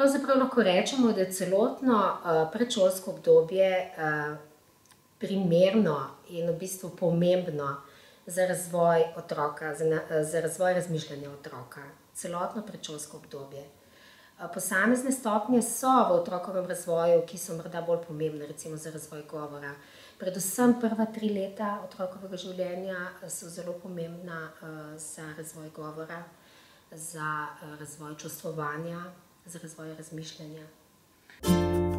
pravzaprav lahko rečemo, da je celotno predšolsko obdobje primerno in v bistvu pomembno za razvoj otroka, za razvoj razmišljanja otroka, celotno predšolsko obdobje. Posamezne stopnje so v otrokovem razvoju, ki so morda bolj pomembne, recimo za razvoj govora. Predvsem prva 3 leta otrokovega življenja so zelo pomembna za razvoj govora, za razvoj čustvovanja, za razvoj razmišljanja.